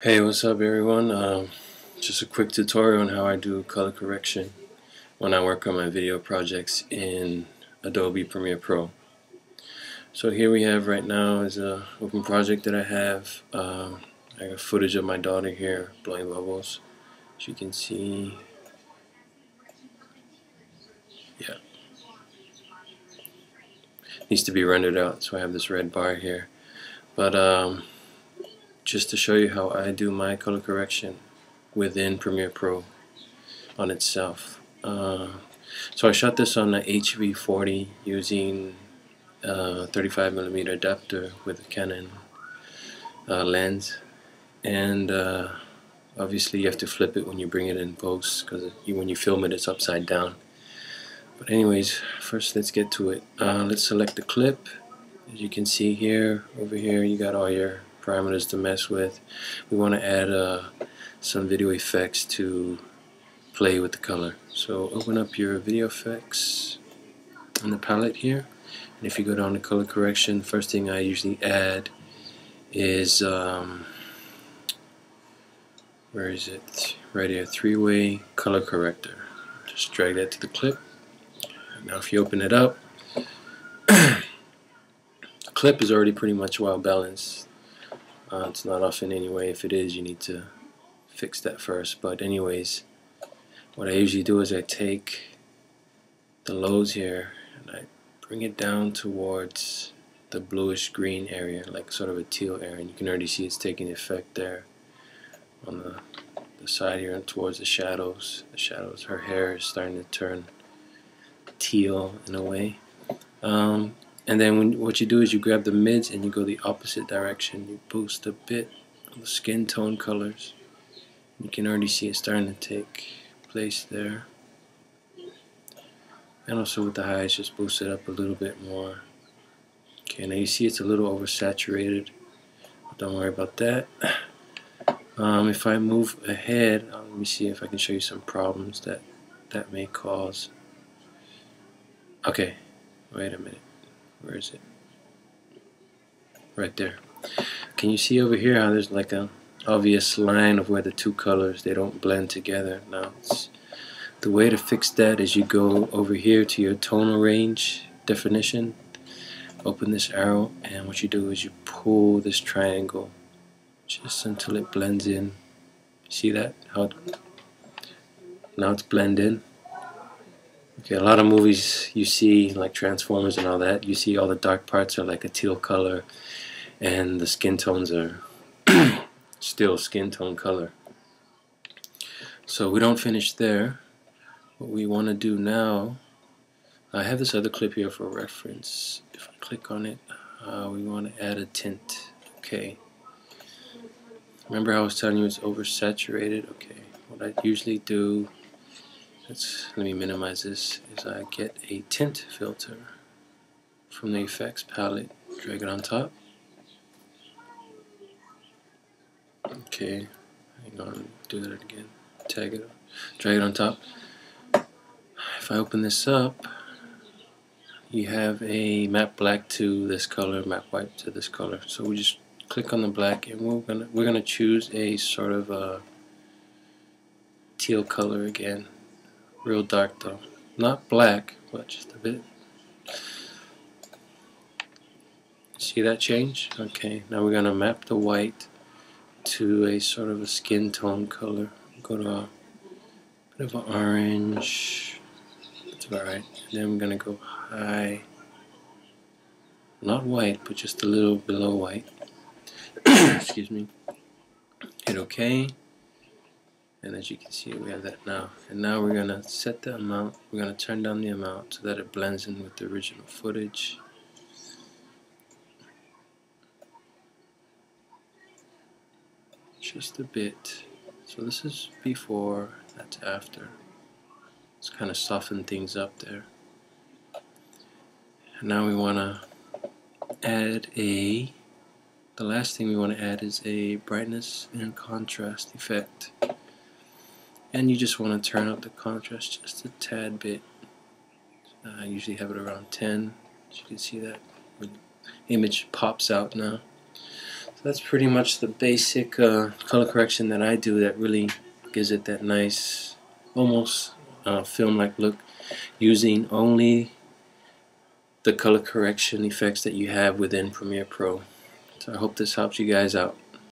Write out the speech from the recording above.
Hey, what's up everyone? Just a quick tutorial on how I do color correction when I work on my video projects in Adobe Premiere Pro. So here we have right now is an open project that I have. I got footage of my daughter here blowing bubbles, as you can see. Yeah, needs to be rendered out, so I have this red bar here. But just to show you how I do my color correction within Premiere Pro on itself. So I shot this on the HV40 using a 35mm adapter with a Canon lens, and obviously you have to flip it when you bring it in post, because when you film it, it's upside down. But anyways, first let's get to it. Let's select the clip. As you can see here, over here you got all your parameters to mess with. We want to add some video effects to play with the color. So open up your video effects in the palette here, and if you go down to color correction, first thing I usually add is where is it? Right here, three-way color corrector. Just drag that to the clip. Now if you open it up, the clip is already pretty much well balanced. It's not off in any way. If it is, you need to fix that first. But anyways, what I usually do is I take the lows here and I bring it down towards the bluish green area, like sort of a teal area, and you can already see it's taking effect there on the side here and towards the shadows. Her hair is starting to turn teal in a way. And then what you do is you grab the mids and you go the opposite direction. You boost a bit on the skin tone colors. You can already see it starting to take place there. And also with the highs, just boost it up a little bit more. Okay, now you see it's a little oversaturated. Don't worry about that. If I move ahead, let me see if I can show you some problems that may cause. Okay, wait a minute. Where is it? Right there. Can you see over here how there's like an obvious line of where the two colors, they don't blend together? Now, the way to fix that is you go over here to your tonal range definition, open this arrow, and what you do is you pull this triangle just until it blends in. See that? Now it's blended in. Okay, a lot of movies you see, like Transformers and all that, you see all the dark parts are like a teal color and the skin tones are still skin tone color. So we don't finish there. What we want to do now, I have this other clip here for reference. If I click on it, we want to add a tint. Okay. Remember how I was telling you it's oversaturated? Okay. What I usually do, let me minimize this, is I get a tint filter from the effects palette, drag it on top. Okay, hang on, do that again, tag it, drag it on top. If I open this up, you have a matte black to this color, matte white to this color. So we just click on the black, and we're gonna choose a sort of a teal color again. Real dark though, not black, but just a bit. See that change? Okay, now we're gonna map the white to a sort of a skin tone color. Go to a bit of an orange. That's about right. And then we're gonna go high, not white, but just a little below white. Excuse me. Hit OK. And as you can see, we have that now. And now we're going to set the amount. We're going to turn down the amount so that it blends in with the original footage. Just a bit. So this is before, that's after. It's kind of softened things up there. And now we want to add the last thing we want to add is a brightness and contrast effect. And you just want to turn up the contrast just a tad bit. I usually have it around 10. As you can see, that image pops out now. So that's pretty much the basic color correction that I do that really gives it that nice, almost film-like look, using only the color correction effects that you have within Premiere Pro. So I hope this helps you guys out.